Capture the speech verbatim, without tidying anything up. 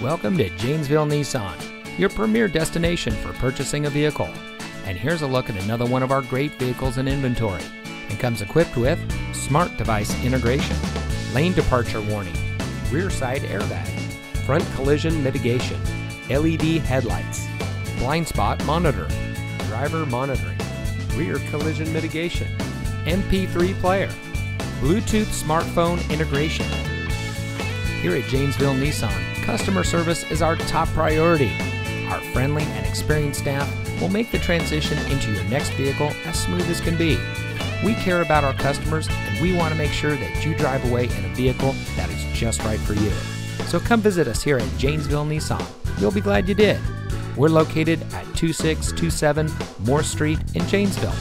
Welcome to Janesville Nissan, your premier destination for purchasing a vehicle. And here's a look at another one of our great vehicles in inventory. It comes equipped with smart device integration, lane departure warning, rear side airbag, front collision mitigation, L E D headlights, blind spot monitor, driver monitoring, rear collision mitigation, M P three player, Bluetooth smartphone integration. Here at Janesville Nissan, customer service is our top priority. Our friendly and experienced staff will make the transition into your next vehicle as smooth as can be. We care about our customers, and we want to make sure that you drive away in a vehicle that is just right for you. So come visit us here at Janesville Nissan. You'll be glad you did. We're located at two six two seven Morse Street in Janesville.